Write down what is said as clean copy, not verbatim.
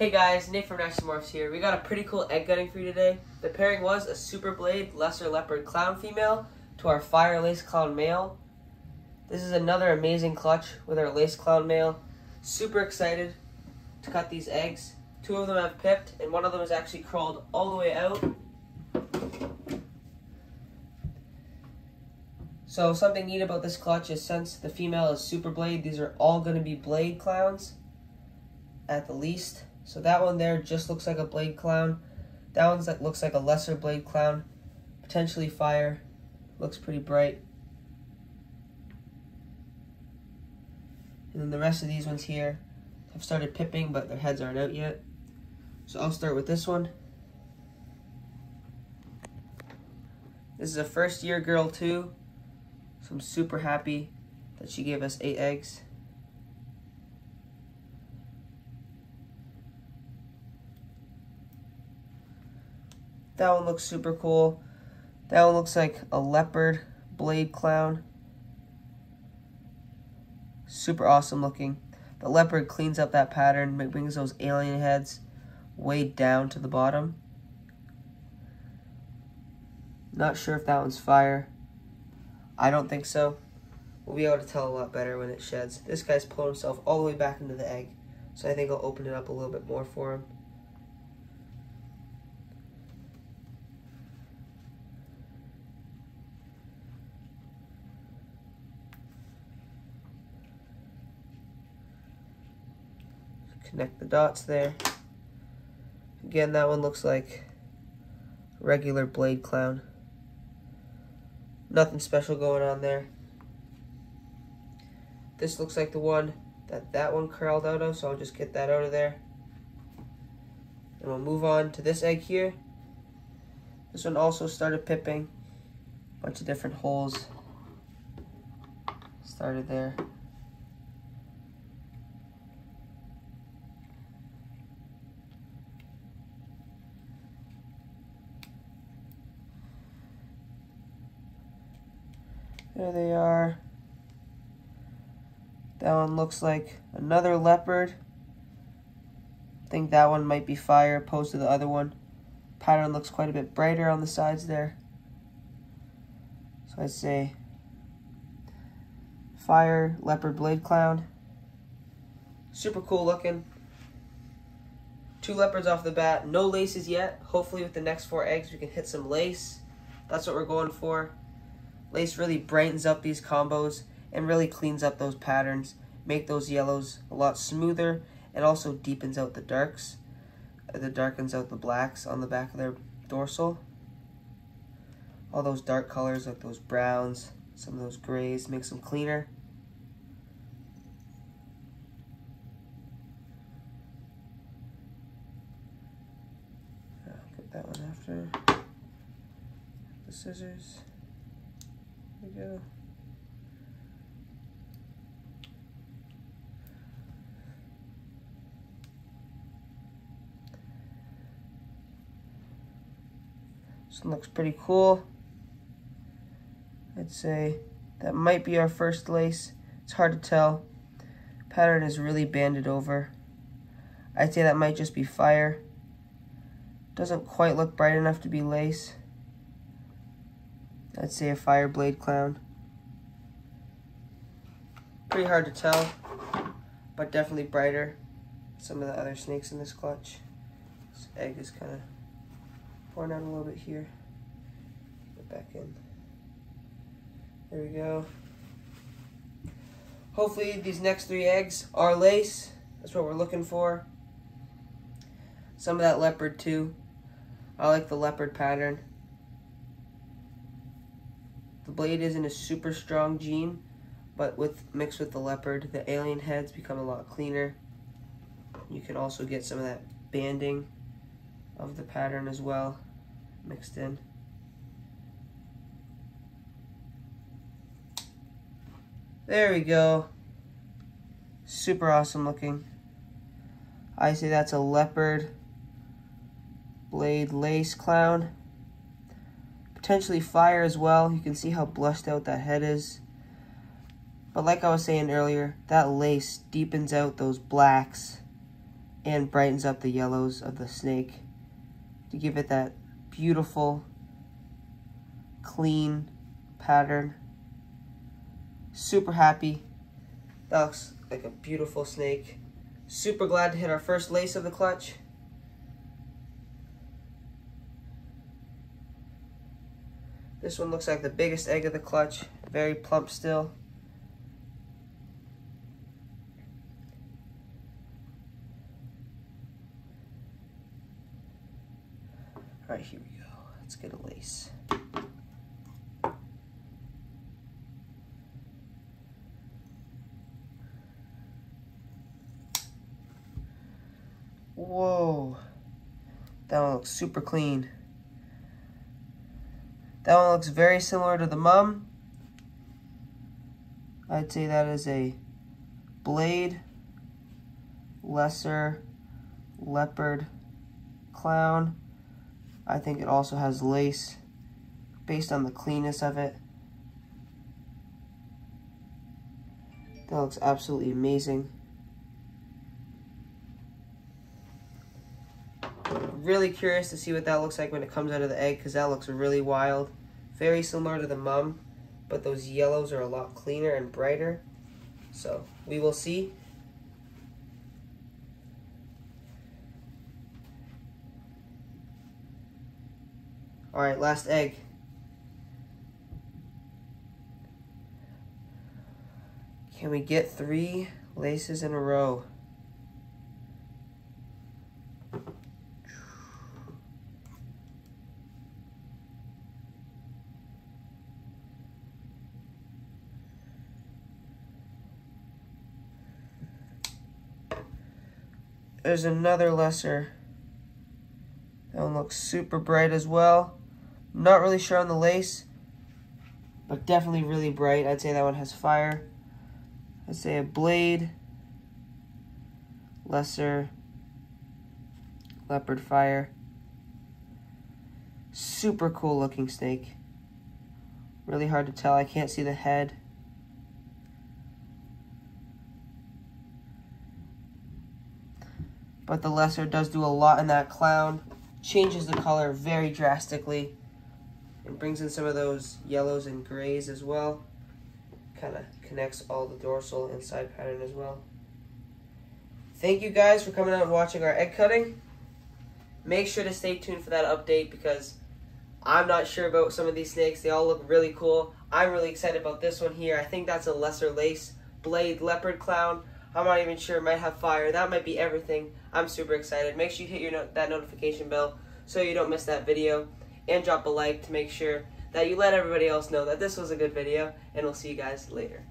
Hey guys, Nate from Nashty Morphs here. We got a pretty cool egg gutting for you today. The pairing was a Super Blade Lesser Leopard Clown female to our Fire Lace Clown male. This is another amazing clutch with our Lace Clown male. Super excited to cut these eggs. Two of them have pipped and one of them is actually crawled all the way out. So something neat about this clutch is since the female is Super Blade, these are all going to be Blade Clowns at the least. So that one there just looks like a Blade Clown. That one looks like a Lesser Blade Clown. Potentially Fire. Looks pretty bright. And then the rest of these ones here have started pipping, but their heads aren't out yet. So I'll start with this one. This is a first year girl too. So I'm super happy that she gave us 8 eggs. That one looks super cool. That one looks like a leopard Blade Clown. Super awesome looking. The leopard cleans up that pattern, brings those alien heads way down to the bottom. Not sure if that one's Fire. I don't think so. We'll be able to tell a lot better when it sheds. This guy's pulled himself all the way back into the egg, so I think I'll open it up a little bit more for him. Connect the dots there. Again, that one looks like regular Blade Clown. Nothing special going on there. This looks like the one that one curled out of, so I'll just get that out of there. And we'll move on to this egg here. This one also started pipping. Bunch of different holes. Started there. There they are. That one looks like another leopard. I think that one might be Fire opposed to the other one. Pattern looks quite a bit brighter on the sides there. So I'd say Fire, Leopard, Blade Clown. Super cool looking. 2 leopards off the bat. No laces yet. Hopefully with the next 4 eggs we can hit some lace. That's what we're going for. Lace really brightens up these combos and really cleans up those patterns, make those yellows a lot smoother, and also deepens out the darks. It darkens out the blacks on the back of their dorsal. All those dark colors like those browns, some of those grays, makes them cleaner. I'll get that one after the scissors. There we go. This one looks pretty cool. I'd say that might be our first lace. It's hard to tell. Pattern is really banded over. I'd say that might just be Fire. Doesn't quite look bright enough to be lace. I'd say a Fire Blade Clown. Pretty hard to tell, but definitely brighter than some of the other snakes in this clutch. This egg is kind of pouring out a little bit here. Get back in. There we go. Hopefully these next 3 eggs are lace. That's what we're looking for. Some of that leopard too. I like the leopard pattern. The blade isn't a super strong gene, but mixed with the leopard, the alien heads become a lot cleaner. You can also get some of that banding of the pattern as well mixed in. There we go. Super awesome looking. I say that's a leopard Blade Lace Clown. Potentially Fire as well. You can see how blushed out that head is. But like I was saying earlier, that lace deepens out those blacks and brightens up the yellows of the snake to give it that beautiful, clean pattern. Super happy. That looks like a beautiful snake. Super glad to hit our first lace of the clutch. This one looks like the biggest egg of the clutch. Very plump still. All right, here we go. Let's get a lace. Whoa, that one looks super clean. That one looks very similar to the mum. I'd say that is a Blade Lesser Leopard Clown. I think it also has lace based on the cleanness of it. That looks absolutely amazing. Really curious to see what that looks like when it comes out of the egg, because that looks really wild. Very similar to the mum, but those yellows are a lot cleaner and brighter. So we will see. All right, last egg. Can we get 3 laces in a row? There's another lesser. That one looks super bright as well. Not really sure on the lace, but definitely really bright. I'd say that one has fire. I'd say a Blade Lesser Leopard Fire. Super cool looking snake. Really hard to tell. I can't see the head. But the lesser does do a lot in that clown. Changes the color very drastically. It brings in some of those yellows and grays as well. Kind of connects all the dorsal and side pattern as well. Thank you guys for coming out and watching our egg cutting. Make sure to stay tuned for that update, because I'm not sure about some of these snakes. They all look really cool. I'm really excited about this one here. I think that's a lesser lace Blade Leopard Clown. I'm not even sure, it might have fire, that might be everything. I'm super excited. Make sure you hit your that notification bell so you don't miss that video, and drop a like to make sure that you let everybody else know that this was a good video, and we'll see you guys later.